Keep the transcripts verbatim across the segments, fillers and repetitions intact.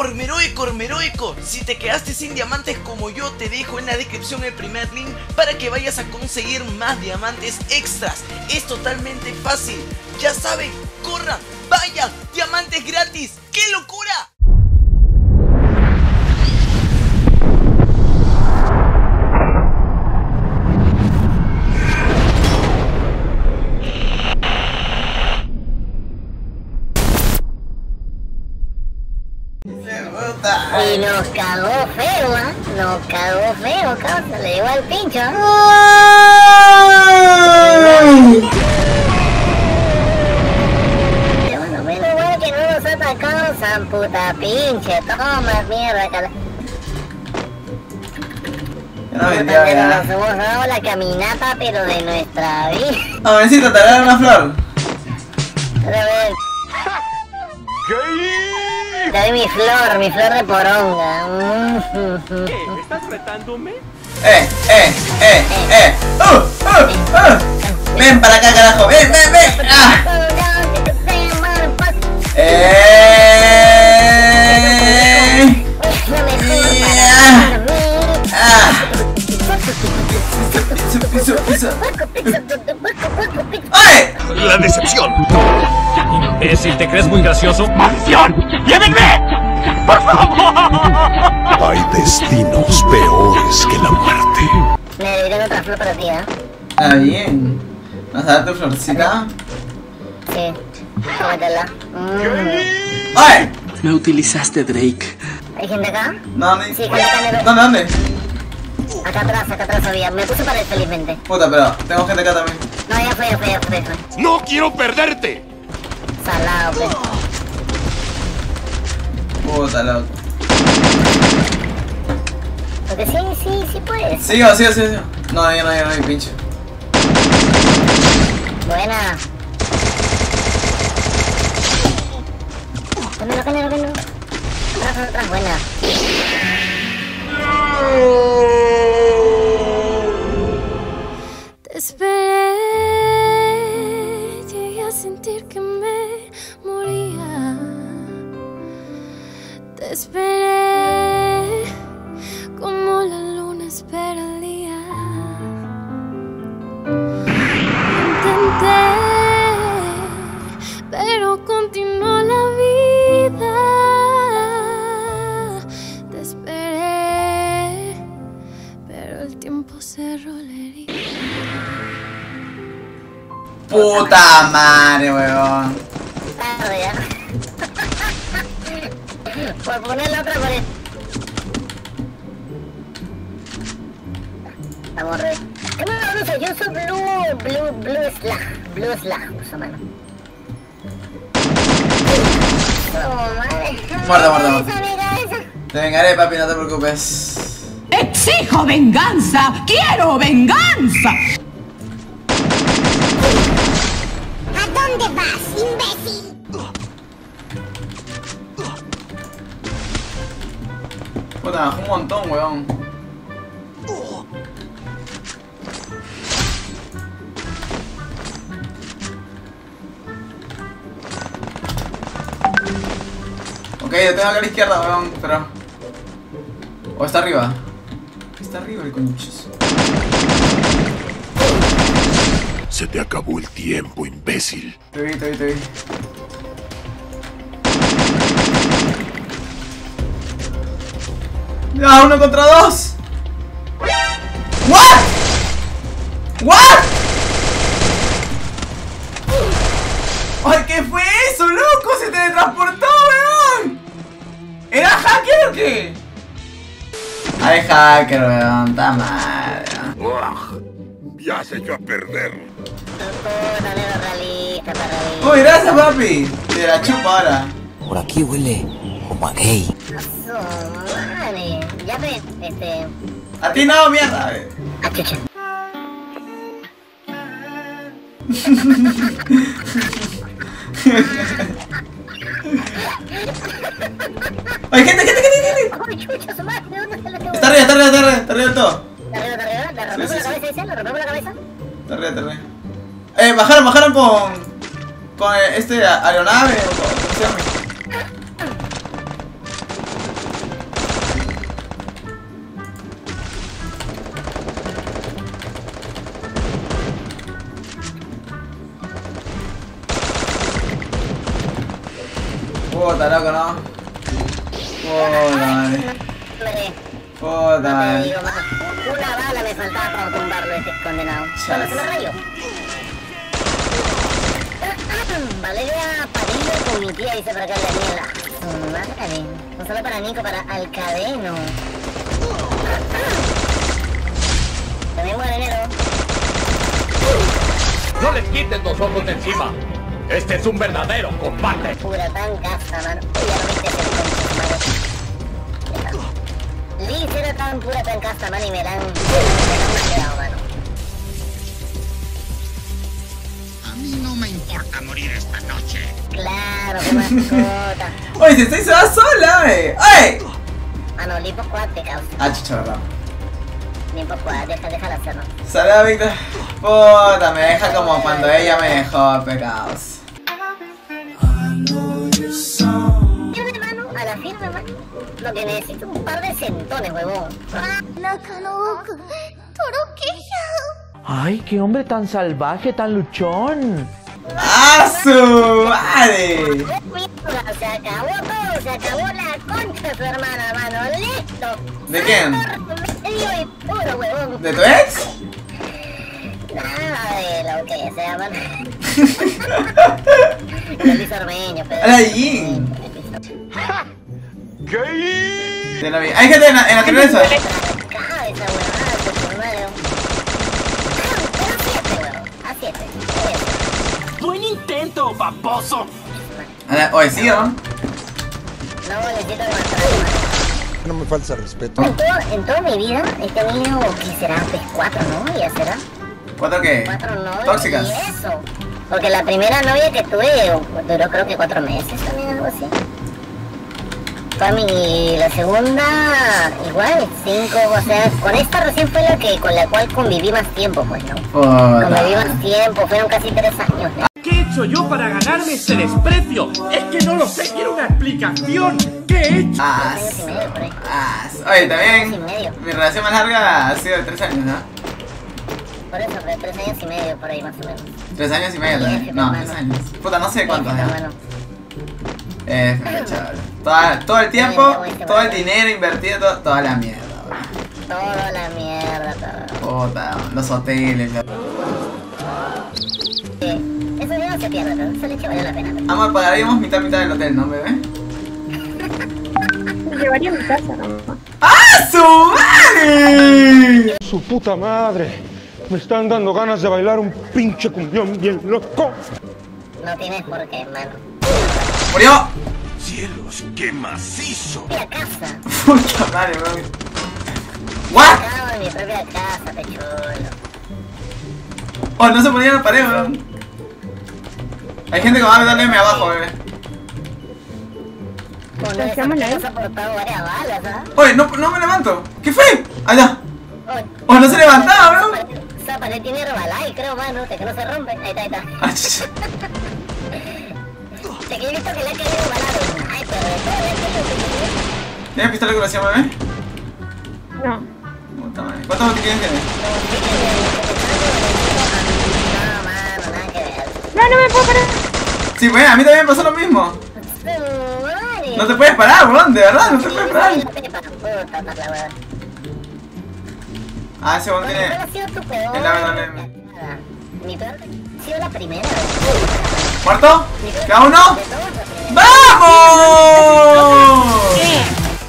Ormeroico, Ormeroico, si te quedaste sin diamantes como yo, te dejo en la descripción el primer link para que vayas a conseguir más diamantes extras. Es totalmente fácil. Ya saben, corran, vayan, diamantes gratis. ¡Qué locura! Y nos cagó feo, ¿ah? ¿eh? Nos cagó feo, causa, le dio al pincho, ¿eh? ¡Ay! Bueno, menos mal que no nos atacó, san puta pinche, toma mierda, cala. No me entiendo, ¿verdad? Nos hemos dado la caminata, pero de nuestra vida. Hombrecito, te agarran una flor. Otra vez. ¿Qué? Te mi flor, mi flor de poronga. ¿Qué? ¿Estás retándome? Eh, eh, eh, eh. ¡Uh! ¡Uh! ¡Uh! Ven para acá, carajo. Ven, ven, ven. ¡Ah! Eh. Ah. Piso, piso, piso. ¡Ay! La decepción. Si te crees muy gracioso, ¡maldición! ¡Llévenme! ¡Por favor! Hay destinos peores que la muerte. Me diré otra flor para ti, ¿eh? Ah, bien. ¿Vas a dar tu florcita? Sí. Cómetela. Mm. ¡Ay! Me utilizaste, Drake. ¿Hay gente acá? ¿Dónde? Sí, ¿dónde? ¿Dónde? Acá atrás, acá atrás había. Me puse para él felizmente. Puta, pero tengo gente acá también. No, ya fue, ya fue, ya fue. ¡No quiero perderte! Salado, pues. Puta, loco. Porque sí, sí, sí puedes. Sigo, sigo, sigo, sigo. No, yo no, yo no, yo pinche. Buena. Cándalo, cándalo, cándalo. Atrás, atrás, buena. Te esperé, llegué a sentir que me moría. Te esperé como la luna espera el día. Intenté, pero continuó la vida. Te esperé, pero el tiempo cerró la herida. Puta madre, weón. Tarde ya. Por poner la otra pared. Vamos, re. ¿Qué me lo uso? Yo uso blue, blue, blue slag. Blue slag, uso mano. Oh, madre. Muerda, muerda, muerda. Te vengaré, papi, no te preocupes. ¡Exijo venganza! ¡Quiero venganza! ¿Dónde vas, imbécil? Puta, un montón, weón. Ok, yo tengo acá a la izquierda, weón, pero... O está arriba. Está arriba el conchuzo. Se te acabó el tiempo, imbécil. Te vi, te vi, te vi. ¡Ah, uno contra dos! ¿What? ¿What? ¡Ay, qué fue eso, loco! ¡Se teletransportó, weón! ¿Era hacker o qué? Ay, hacker, weón, está mal. Ya se echó a perder. Uy, gracias, papi. Te la chupa ahora. Por aquí huele como a gay. Ya ves, este. A ti no, mierda. A chucha. Ay, gente, gente, gente, gente. Está arriba, está arriba, está arriba, está arriba todo. ¿Te rompemos la cabeza, dice? ¿Lo rompemos la cabeza? Te re, te re. Eh, bajaron, bajaron con... Con este aeronave o con... Joder, loco, no. Joder. Joder. Una bala me faltaba para tumbarlo ese condenado. Bueno, se me rayó. Valeria Padilla con mi tía dice para acá en la mierda. Madre. No solo para Nico, para Alcadeno. Tenemos dinero. No les quiten los ojos de encima. Este es un verdadero combate. Pura tan casa, mano. Ya no me era tan pura tan casa, mano, y me la han quedado, mano. A mí no me importa morir esta noche. Claro, qué mascota. Oye, si estoy se va sola, eh. ¡Ay! Mano, lipo cuate, causa. Ah, chicha, verdad. Lipo cuate, deja, déjala hacerlo. Sala, Víctor. Puta, me deja como cuando ella me dejó, pecados. Yo, hermano, a la firma, hermano. Lo que necesito es un par de centones, huevón. Ay, qué hombre tan salvaje, tan luchón. ¡Ah, su madre! Se acabó todo, se acabó la concha de su hermana, hermano. ¡Listo! ¿De quién? ¿De tu ex? Nada de lo que sea, man. Yo soy sorbeño, pero... ¡Ay! ¡Gay! De la vida. ¡Hay gente en la naturaleza! ¡Cabeza, huevada! ¡A siete, huevón! ¡Buen intento, baboso! Oye, ¿sí o no? No, necesito matar. No me falta respeto. En, todo, en toda mi vida, este niño que será pues cuatro, ¿no? Ya será. ¿Cuatro qué? Cuatro novias. Tóxicas. Y eso. Porque la primera novia que tuve duró creo que cuatro meses también, algo así. Y la segunda, igual, cinco, o sea, con esta recién fue la que con la cual conviví más tiempo, pues, ¿no? Hola. Conviví más tiempo, fueron casi tres años, ¿no? ¿Qué he hecho yo para ganarme ese desprecio? Es que no lo sé, quiero una explicación. ¿Qué he hecho? Ah, sí. Ah, sí. Oye, también, mi relación más larga ha sido de tres años, ¿no? Por eso, pero tres años y medio, por ahí más o menos. Tres años y medio, ¿eh? No, tres años. Puta, no sé cuántos, ¿eh? Eh, chaval. Toda, todo el tiempo, todo el dinero invertido, todo, toda la mierda, bro. Toda la mierda, todo. Puta, los hoteles, la... Sí, eso ya no se pierde, pero eso le echa valió la pena. Pero... Amor, pagaríamos mitad, mitad del hotel, ¿no, bebé? Llevaría mi casa, ¿no? ¡Ah, su madre! ¡Su puta madre! Me están dando ganas de bailar un pinche cumbión bien loco. No tienes por qué, hermano. ¡Murió! ¡Cielos, qué macizo! ¡Mi casa! ¡Puta madre, mami! ¿What? ¡Acabo en mi propia casa, pechulo! ¡Oh, no se ponía la pared, weón! Hay gente que va a darle M abajo, bebé. ¡Oye, no, no me levanto! ¿Qué fue? ¡Allá! ¡Oh, no se levantaba, weón! Pared tiene Herbalife, creo, mano, que no se rompe. Ahí está, ahí está. Te que he visto que le ha caído balado. Ay, pero de todo el que ¿tienes pistola de curación, bebé? No. ¿Cuántos botiquines tienes? No, mano, nada que ver. No, no me puedo parar. Sí, güey, a mí también me pasó lo mismo. No te puedes parar, weón, de verdad, no te puedes parar. Ah, ese botón tiene... ¿Cuál ha sido tu peor? El A W M. Mi peor ha sido la primera. ¿Muerto? ¿Cada uno? ¡Vamos!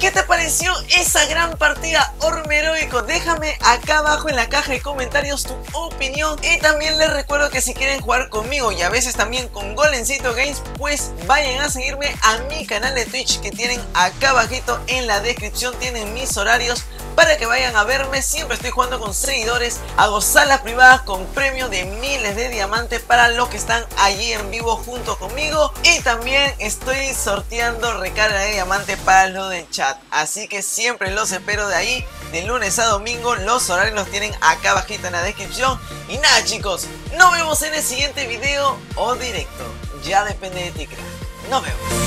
¿Qué te pareció esa gran partida, Ormeroico? Déjame acá abajo en la caja de comentarios tu opinión. Y también les recuerdo que si quieren jugar conmigo y a veces también con Golemcito Games, pues vayan a seguirme a mi canal de Twitch que tienen acá abajito en la descripción. Tienen mis horarios para que vayan a verme. Siempre estoy jugando con seguidores, hago salas privadas con premios de miles de diamantes para los que están allí en vivo junto conmigo, y también estoy sorteando recarga de diamante para los del chat, así que siempre los espero de ahí, de lunes a domingo. Los horarios los tienen acá abajito en la descripción, y nada chicos, nos vemos en el siguiente video o directo, ya depende de ti, crack. Nos vemos.